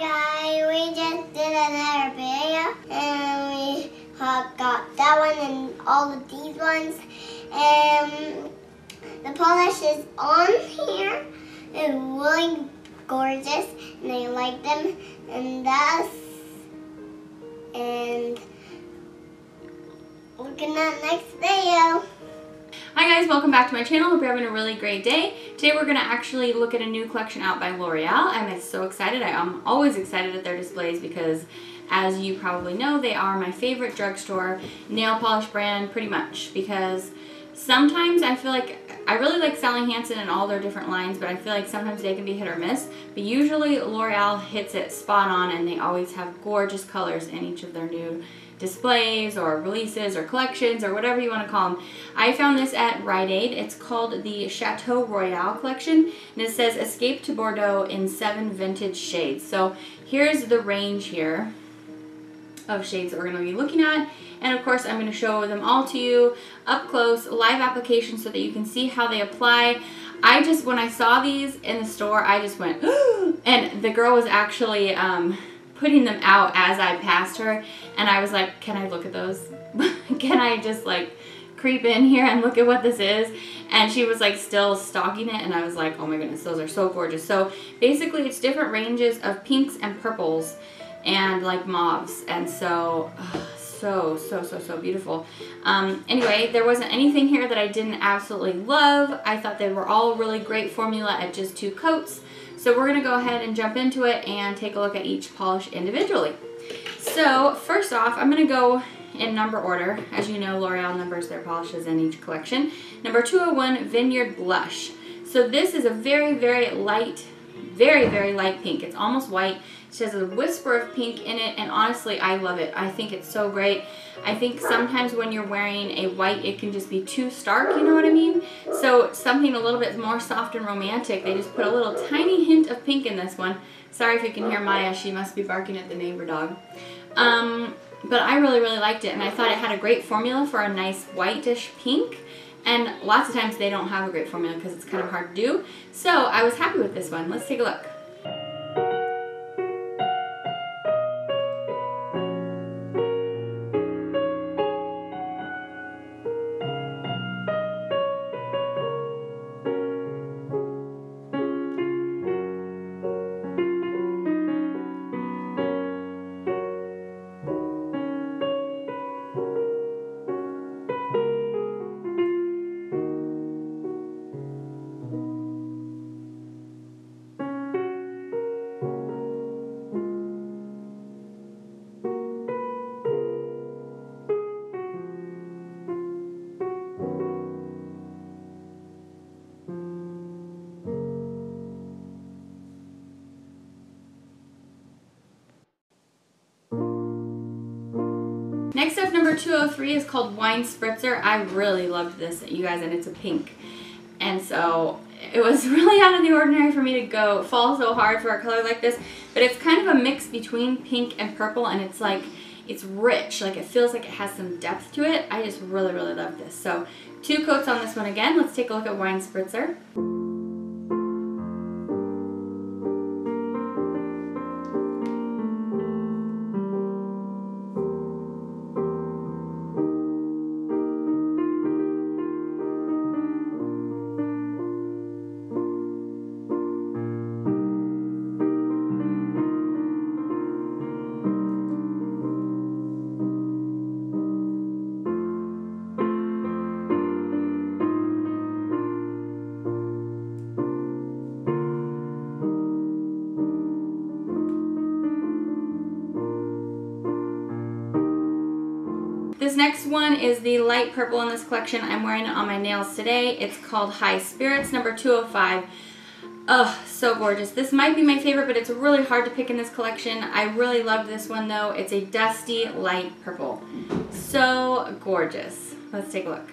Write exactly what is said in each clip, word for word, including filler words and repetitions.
guys, we just did another video and we got that one and all of these ones. And the polish is on here. They're really gorgeous and I like them. And that's, and look at that next video. Hi guys, welcome back to my channel. Hope you're having a really great day. Today we're going to actually look at a new collection out by L'Oréal. I'm so excited. I'm always excited at their displays because, as you probably know, they are my favorite drugstore nail polish brand pretty much, because sometimes I feel like, I really like Sally Hansen and all their different lines, but I feel like sometimes they can be hit or miss. But usually L'Oréal hits it spot on and they always have gorgeous colors in each of their new displays or releases or collections or whatever you want to call them. I found this at Rite Aid. It's called the Chateau Royale Collection and it says Escape to Bordeaux in seven vintage shades. So here's the range here of shades that we're going to be looking at, and of course I'm going to show them all to you up close, live application, so that you can see how they apply. I just, when I saw these in the store, I just went and the girl was actually um, putting them out as I passed her and I was like, can I look at those? Can I just like creep in here and look at what this is? And she was like still stalking it and I was like, oh my goodness, those are so gorgeous. So basically it's different ranges of pinks and purples and like mauves, and so uh, so so so so beautiful. Um anyway, there wasn't anything here that I didn't absolutely love. I thought they were all really great formula at just two coats, so we're gonna go ahead and jump into it and take a look at each polish individually. So first off, I'm gonna go in number order. As you know, L'Oreal numbers their polishes in each collection. Number two oh one, Vineyard Blush. So this is a very very light very very light pink. It's almost white. She has a whisper of pink in it, and honestly, I love it. I think it's so great. I think sometimes when you're wearing a white, it can just be too stark, you know what I mean? So something a little bit more soft and romantic. They just put a little tiny hint of pink in this one. Sorry if you can hear Maya. She must be barking at the neighbor dog. Um, but I really, really liked it, and I thought it had a great formula for a nice whitish pink. And lots of times they don't have a great formula because it's kind of hard to do. So I was happy with this one. Let's take a look. Next up, number two oh three is called Wine Spritzer. I really loved this, you guys, and it's a pink. And so it was really out of the ordinary for me to go fall so hard for a color like this. But it's kind of a mix between pink and purple, and it's like, it's rich. Like, it feels like it has some depth to it. I just really, really love this. So two coats on this one again. Let's take a look at Wine Spritzer. This next one is the light purple in this collection. I'm wearing it on my nails today. It's called High Spirits, number two oh five. Oh, so gorgeous. This might be my favorite, but it's really hard to pick in this collection. I really love this one though. It's a dusty light purple. So gorgeous. Let's take a look.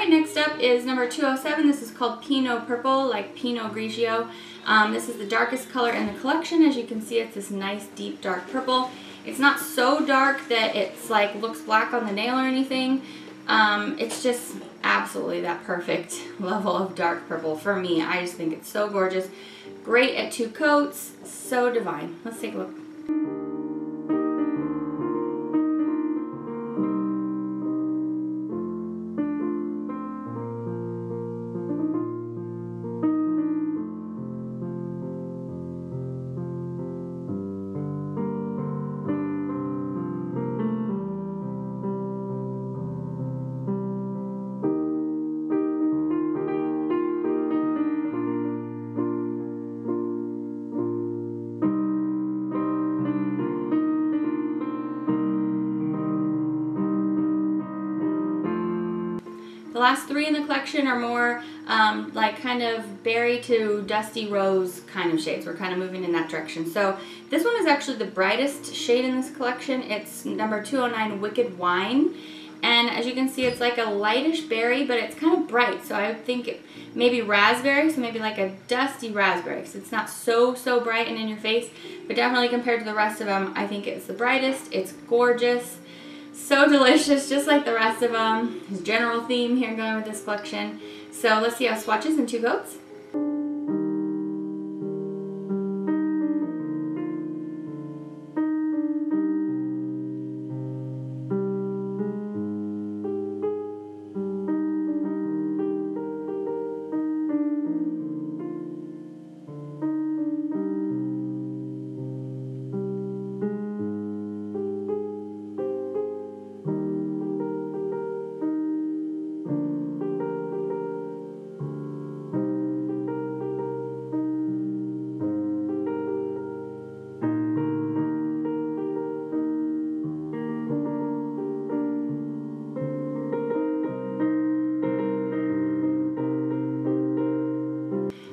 Alright, next up is number two oh seven. This is called Pinot Purple, like Pinot Grigio. Um, this is the darkest color in the collection. As you can see, it's this nice, deep, dark purple. It's not so dark that it's like looks black on the nail or anything. Um, it's just absolutely that perfect level of dark purple for me. I just think it's so gorgeous. Great at two coats, so divine. Let's take a look. The last three in the collection are more um, like kind of berry to dusty rose kind of shades. We're kind of moving in that direction. So this one is actually the brightest shade in this collection. It's number two oh nine, Wicked Wine. And as you can see, it's like a lightish berry, but it's kind of bright. So I would think it maybe raspberry, so maybe like a dusty raspberry. So it's not so, so bright and in your face, but definitely compared to the rest of them, I think it's the brightest. It's gorgeous. So delicious, just like the rest of them. His general theme here going with this collection. So let's see how it swatches in two coats.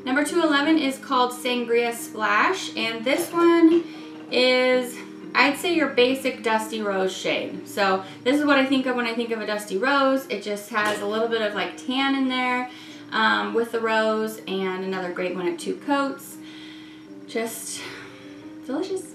Number two eleven is called Sangria Splash, and this one is, I'd say, your basic dusty rose shade. So this is what I think of when I think of a dusty rose. It just has a little bit of like tan in there um, with the rose, and another great one at two coats. Just delicious.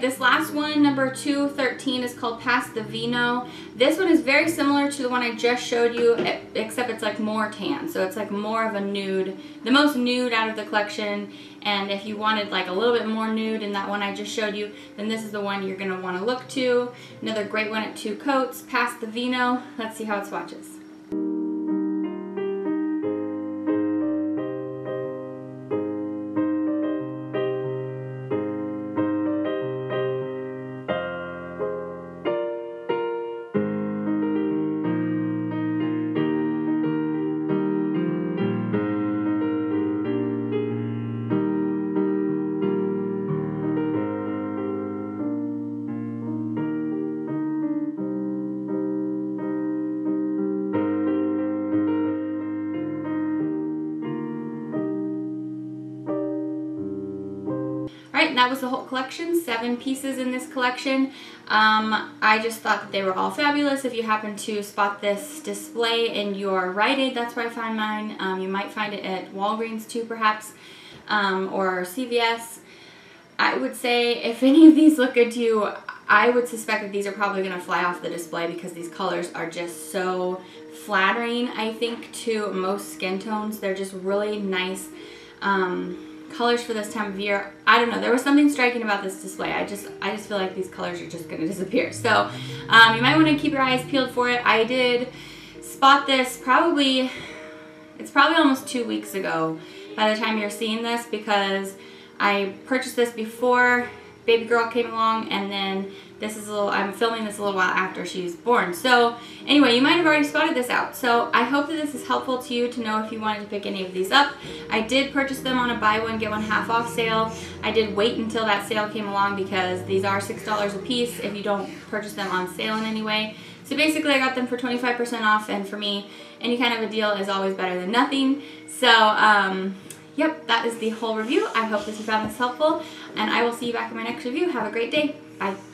This last one, number two thirteen, is called Pass the Vino. This one is very similar to the one I just showed you, except it's like more tan. So it's like more of a nude, the most nude out of the collection. And if you wanted like a little bit more nude in that one I just showed you, then this is the one you're going to want to look to. Another great one at two coats, Pass the Vino. Let's see how it swatches. Alright, that was the whole collection. Seven pieces in this collection. Um, I just thought that they were all fabulous. If you happen to spot this display in your Rite Aid, that's where I find mine. Um, you might find it at Walgreens too, perhaps, um, or C V S. I would say if any of these look good to you, I would suspect that these are probably going to fly off the display because these colors are just so flattering, I think, to most skin tones. They're just really nice Um, colors for this time of year. I don't know, there was something striking about this display. I just I just feel like these colors are just going to disappear. So um, you might want to keep your eyes peeled for it. I did spot this probably It's probably almost two weeks ago by the time you're seeing this, because I purchased this before baby girl came along, and then this is a little, I'm filming this a little while after she's born. So anyway, you might have already spotted this out. So I hope that this is helpful to you to know if you wanted to pick any of these up. I did purchase them on a buy one, get one half off sale. I did wait until that sale came along because these are six dollars a piece if you don't purchase them on sale in any way. So basically I got them for twenty-five percent off, and for me, any kind of a deal is always better than nothing. So um, yep, that is the whole review. I hope that you found this helpful, and I will see you back in my next review. Have a great day. Bye.